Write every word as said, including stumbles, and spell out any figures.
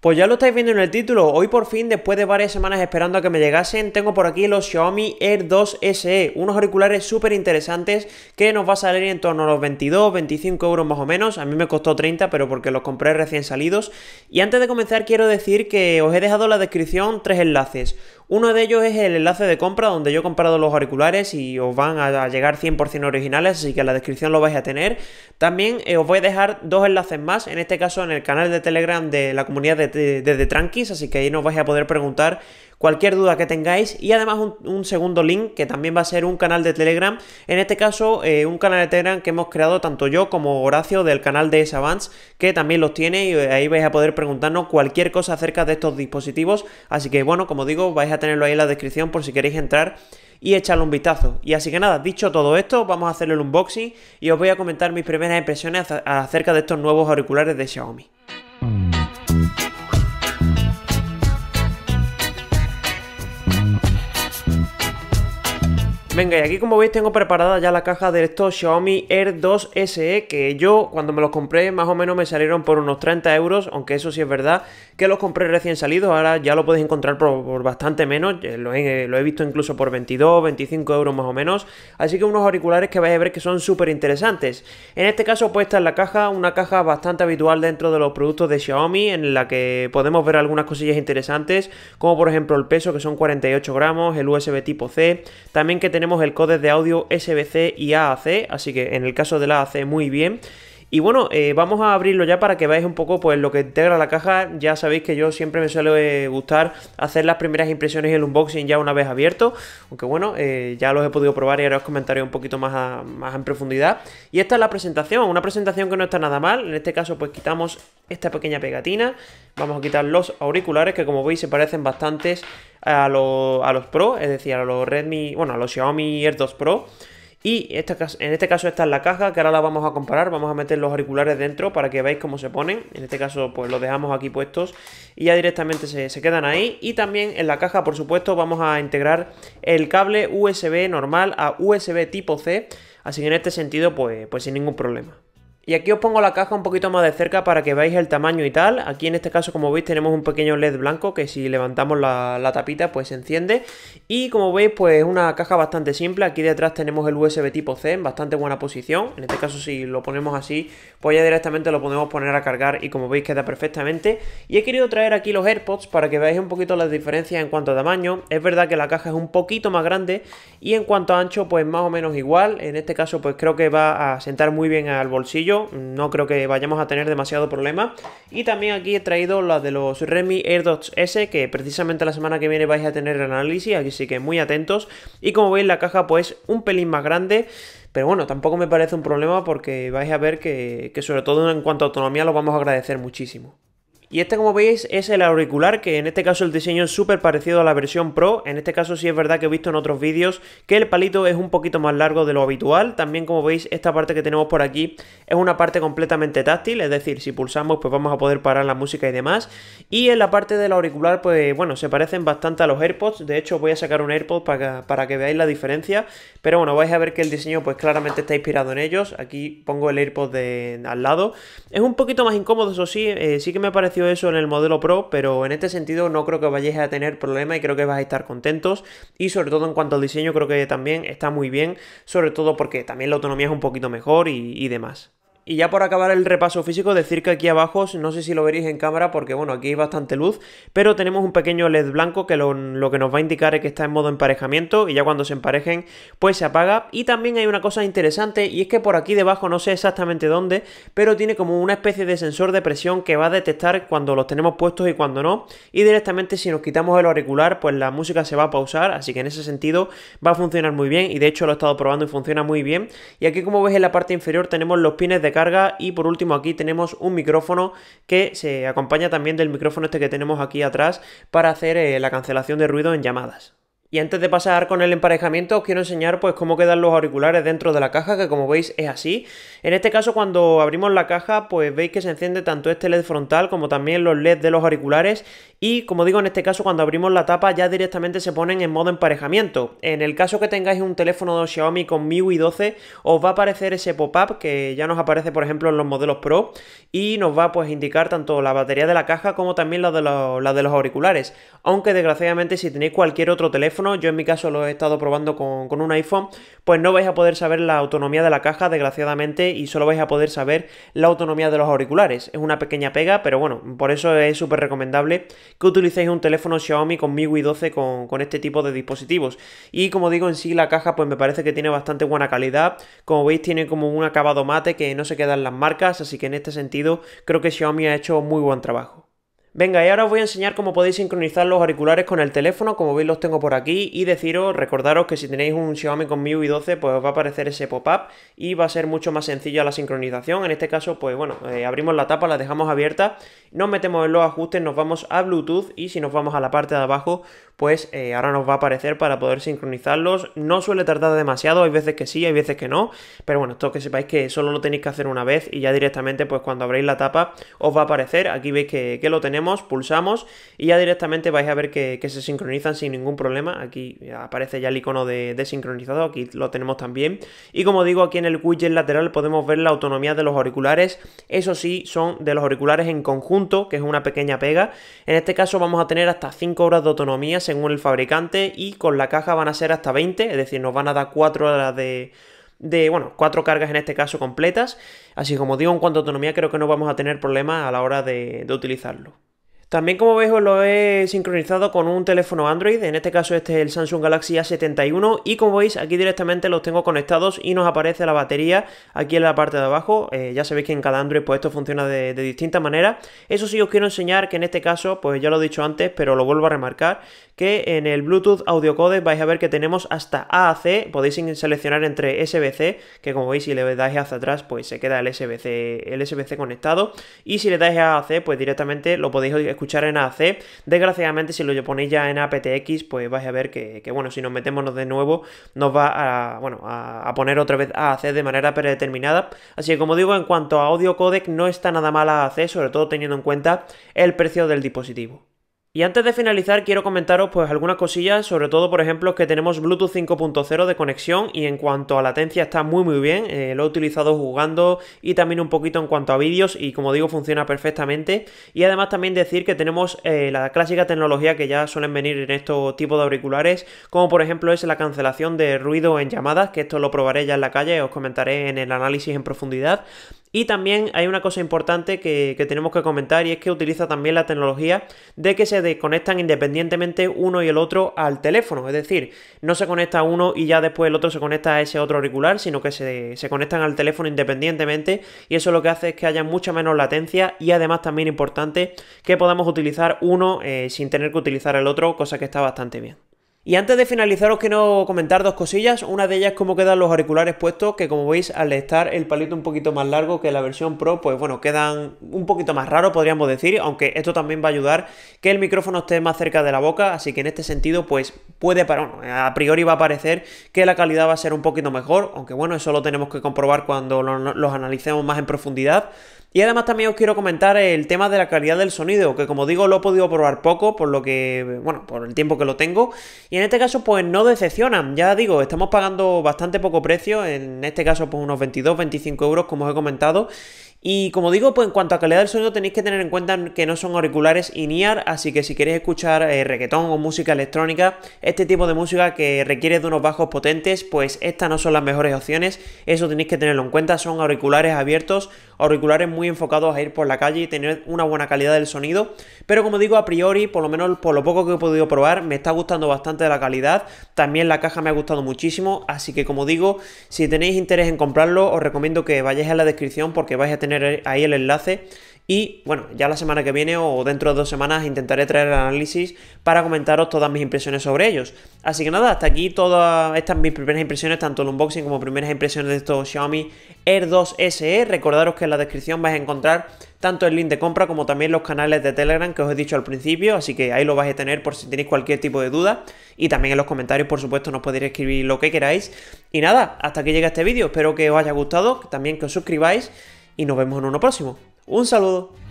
Pues ya lo estáis viendo en el título, hoy por fin, después de varias semanas esperando a que me llegasen, tengo por aquí los Xiaomi Air dos S E, unos auriculares súper interesantes que nos va a salir en torno a los veintidós, veinticinco euros más o menos. A mí me costó treinta, pero porque los compré recién salidos. Y antes de comenzar quiero decir que os he dejado en la descripción tres enlaces. Uno de ellos es el enlace de compra donde yo he comprado los auriculares y os van a llegar cien por cien originales, así que en la descripción lo vais a tener. También eh, os voy a dejar dos enlaces más, en este caso en el canal de Telegram de la comunidad de, de, de De Tranquis, así que ahí nos vais a poder preguntar cualquier duda que tengáis, y además un, un segundo link que también va a ser un canal de Telegram, en este caso eh, un canal de Telegram que hemos creado tanto yo como Horacio del canal de S-Avance, que también los tiene, y ahí vais a poder preguntarnos cualquier cosa acerca de estos dispositivos, así que bueno, como digo, vais a tenerlo ahí en la descripción por si queréis entrar y echarle un vistazo. Y así que nada, dicho todo esto, vamos a hacer el unboxing y os voy a comentar mis primeras impresiones acerca de estos nuevos auriculares de Xiaomi. Venga, y aquí como veis tengo preparada ya la caja de estos Xiaomi Air dos S E, que yo cuando me los compré más o menos me salieron por unos treinta euros, aunque eso sí es verdad que los compré recién salidos, ahora ya lo podéis encontrar por, por bastante menos, lo he, lo he visto incluso por veintidós, veinticinco euros más o menos, así que unos auriculares que vais a ver que son súper interesantes. En este caso pues está en la caja, una caja bastante habitual dentro de los productos de Xiaomi, en la que podemos ver algunas cosillas interesantes, como por ejemplo el peso, que son cuarenta y ocho gramos, el U S B tipo C, también que tenemos el códec de audio S B C y A A C, así que en el caso del A A C muy bien. Y bueno, eh, vamos a abrirlo ya para que veáis un poco pues lo que integra la caja. Ya sabéis que yo siempre me suele gustar hacer las primeras impresiones y el unboxing ya una vez abierto, aunque bueno, eh, ya los he podido probar y ahora os comentaré un poquito más, a, más en profundidad. Y esta es la presentación, una presentación que no está nada mal. En este caso pues quitamos esta pequeña pegatina, vamos a quitar los auriculares que como veis se parecen bastantes a, lo, a los Pro, es decir, a los Redmi, bueno, a los Xiaomi Air dos Pro. Y esta, en este caso esta es la caja, que ahora la vamos a comparar, vamos a meter los auriculares dentro para que veáis cómo se ponen. En este caso pues los dejamos aquí puestos y ya directamente se, se quedan ahí. Y también en la caja por supuesto vamos a integrar el cable U S B normal a U S B tipo C, así que en este sentido pues, pues sin ningún problema. Y aquí os pongo la caja un poquito más de cerca para que veáis el tamaño y tal. Aquí en este caso, como veis, tenemos un pequeño LED blanco que si levantamos la, la tapita, pues se enciende. Y como veis, pues una caja bastante simple. Aquí detrás tenemos el U S B tipo C en bastante buena posición. En este caso, si lo ponemos así, pues ya directamente lo podemos poner a cargar y como veis queda perfectamente. Y he querido traer aquí los AirPods para que veáis un poquito las diferencias en cuanto a tamaño. Es verdad que la caja es un poquito más grande y en cuanto a ancho, pues más o menos igual. En este caso, pues creo que va a sentar muy bien al bolsillo. No creo que vayamos a tener demasiado problema. Y también aquí he traído las de los Redmi AirDots S, que precisamente la semana que viene vais a tener el análisis, aquí sí que muy atentos. Y como veis la caja pues un pelín más grande, pero bueno, tampoco me parece un problema porque vais a ver que, que sobre todo en cuanto a autonomía lo vamos a agradecer muchísimo. Y este, como veis, es el auricular, que en este caso el diseño es súper parecido a la versión Pro. En este caso sí es verdad que he visto en otros vídeos que el palito es un poquito más largo de lo habitual. También, como veis, esta parte que tenemos por aquí es una parte completamente táctil, es decir, si pulsamos pues vamos a poder parar la música y demás. Y en la parte del auricular pues bueno, se parecen bastante a los AirPods. De hecho voy a sacar un AirPod para que, para que veáis la diferencia, pero bueno, vais a ver que el diseño pues claramente está inspirado en ellos. Aquí pongo el AirPod de, al lado. Es un poquito más incómodo, eso sí, eh, sí que me pareció eso en el modelo Pro, pero en este sentido no creo que vayáis a tener problema y creo que vais a estar contentos. Y sobre todo en cuanto al diseño creo que también está muy bien, sobre todo porque también la autonomía es un poquito mejor y, y demás. Y ya por acabar el repaso físico, decir que aquí abajo, no sé si lo veréis en cámara porque bueno, aquí hay bastante luz, pero tenemos un pequeño LED blanco que lo, lo que nos va a indicar es que está en modo emparejamiento y ya cuando se emparejen pues se apaga. Y también hay una cosa interesante, y es que por aquí debajo, no sé exactamente dónde, pero tiene como una especie de sensor de presión que va a detectar cuando los tenemos puestos y cuando no, y directamente si nos quitamos el auricular pues la música se va a pausar, así que en ese sentido va a funcionar muy bien y de hecho lo he estado probando y funciona muy bien. Y aquí como veis en la parte inferior tenemos los pines de carga y por último aquí tenemos un micrófono que se acompaña también del micrófono este que tenemos aquí atrás para hacer eh, la cancelación de ruido en llamadas. Y antes de pasar con el emparejamiento os quiero enseñar pues cómo quedan los auriculares dentro de la caja, que como veis es así. En este caso cuando abrimos la caja pues veis que se enciende tanto este L E D frontal como también los L E D de los auriculares, y como digo en este caso cuando abrimos la tapa ya directamente se ponen en modo emparejamiento. En el caso que tengáis un teléfono de Xiaomi con MIUI doce os va a aparecer ese pop-up que ya nos aparece por ejemplo en los modelos Pro, y nos va pues a indicar tanto la batería de la caja como también la de los, la de los auriculares, aunque desgraciadamente si tenéis cualquier otro teléfono, yo en mi caso lo he estado probando con, con un iPhone, pues no vais a poder saber la autonomía de la caja desgraciadamente, y solo vais a poder saber la autonomía de los auriculares. Es una pequeña pega, pero bueno, por eso es súper recomendable que utilicéis un teléfono Xiaomi con MIUI doce con, con este tipo de dispositivos. Y como digo, en sí la caja pues me parece que tiene bastante buena calidad, como veis tiene como un acabado mate que no se quedan las marcas, así que en este sentido creo que Xiaomi ha hecho muy buen trabajo. Venga, y ahora os voy a enseñar cómo podéis sincronizar los auriculares con el teléfono, como veis los tengo por aquí, y deciros, recordaros que si tenéis un Xiaomi con MIUI doce pues os va a aparecer ese pop-up y va a ser mucho más sencilla la sincronización. En este caso pues bueno, eh, abrimos la tapa, la dejamos abierta, nos metemos en los ajustes, nos vamos a Bluetooth y si nos vamos a la parte de abajo pues eh, ahora nos va a aparecer para poder sincronizarlos. No suele tardar demasiado, hay veces que sí, hay veces que no, pero bueno, esto que sepáis que solo lo tenéis que hacer una vez y ya directamente pues cuando abréis la tapa os va a aparecer, aquí veis que, que lo tenemos, pulsamos y ya directamente vais a ver que, que se sincronizan sin ningún problema. Aquí aparece ya el icono de, de sincronizado, aquí lo tenemos también, y como digo aquí en el widget lateral podemos ver la autonomía de los auriculares. Eso sí, son de los auriculares en conjunto, que es una pequeña pega. En este caso vamos a tener hasta cinco horas de autonomía según el fabricante, y con la caja van a ser hasta veinte, es decir, nos van a dar cuatro horas de... de, bueno, cuatro cargas en este caso completas, así como digo, en cuanto a autonomía creo que no vamos a tener problemas a la hora de, de utilizarlo. También como veis os lo he sincronizado con un teléfono Android, en este caso este es el Samsung Galaxy A setenta y uno, y como veis aquí directamente los tengo conectados y nos aparece la batería aquí en la parte de abajo. Eh, ya sabéis que en cada Android pues esto funciona de, de distinta manera. Eso sí, os quiero enseñar que en este caso, pues ya lo he dicho antes, pero lo vuelvo a remarcar, que en el Bluetooth Audio Codec vais a ver que tenemos hasta A A C, podéis seleccionar entre S B C, que como veis si le dais hacia atrás pues se queda el S B C, el S B C conectado, y si le dais a A A C pues directamente lo podéis escuchar en A A C. Desgraciadamente si lo ponéis ya en aptx pues vais a ver que, que bueno, si nos metemos de nuevo nos va a, bueno, a, a poner otra vez A A C de manera predeterminada, así que como digo, en cuanto a audio codec no está nada mal A A C, sobre todo teniendo en cuenta el precio del dispositivo. Y antes de finalizar quiero comentaros pues algunas cosillas, sobre todo por ejemplo que tenemos Bluetooth cinco punto cero de conexión, y en cuanto a latencia está muy muy bien, eh, lo he utilizado jugando y también un poquito en cuanto a vídeos y como digo funciona perfectamente. Y además también decir que tenemos eh, la clásica tecnología que ya suelen venir en estos tipos de auriculares, como por ejemplo es la cancelación de ruido en llamadas, que esto lo probaré ya en la calle, os comentaré en el análisis en profundidad. Y también hay una cosa importante que, que tenemos que comentar, y es que utiliza también la tecnología de que se desconectan independientemente uno y el otro al teléfono, es decir, no se conecta uno y ya después el otro se conecta a ese otro auricular, sino que se, se conectan al teléfono independientemente, y eso lo que hace es que haya mucha menos latencia, y además también importante que podamos utilizar uno eh, sin tener que utilizar el otro, cosa que está bastante bien. Y antes de finalizar os quiero comentar dos cosillas. Una de ellas es cómo quedan los auriculares puestos, que como veis al estar el palito un poquito más largo que la versión Pro, pues bueno, quedan un poquito más raros podríamos decir, aunque esto también va a ayudar que el micrófono esté más cerca de la boca, así que en este sentido pues puede, bueno, a priori va a parecer que la calidad va a ser un poquito mejor, aunque bueno, eso lo tenemos que comprobar cuando los analicemos más en profundidad. Y además también os quiero comentar el tema de la calidad del sonido, que como digo lo he podido probar poco, por lo que, bueno, por el tiempo que lo tengo, y en este caso pues no decepcionan. Ya digo, estamos pagando bastante poco precio, en este caso pues unos veintidós, veinticinco euros como os he comentado. Y como digo, pues en cuanto a calidad del sonido tenéis que tener en cuenta que no son auriculares in-ear, así que si queréis escuchar eh, reggaetón o música electrónica, este tipo de música que requiere de unos bajos potentes, pues estas no son las mejores opciones, eso tenéis que tenerlo en cuenta. Son auriculares abiertos, auriculares muy enfocados a ir por la calle y tener una buena calidad del sonido, pero como digo, a priori, por lo menos por lo poco que he podido probar, me está gustando bastante la calidad, también la caja me ha gustado muchísimo, así que como digo, si tenéis interés en comprarlo, os recomiendo que vayáis a la descripción porque vais a tener ahí el enlace Y bueno, ya la semana que viene o dentro de dos semanas intentaré traer el análisis para comentaros todas mis impresiones sobre ellos. Así que nada, hasta aquí todas estas mis primeras impresiones, tanto el unboxing como primeras impresiones de estos Xiaomi Air dos S E. Recordaros que en la descripción vais a encontrar tanto el link de compra como también los canales de Telegram que os he dicho al principio, así que ahí lo vais a tener por si tenéis cualquier tipo de duda. Y también en los comentarios, por supuesto, nos podéis escribir lo que queráis. Y nada, hasta aquí llega este vídeo. Espero que os haya gustado, también que os suscribáis y nos vemos en uno próximo. Un saludo.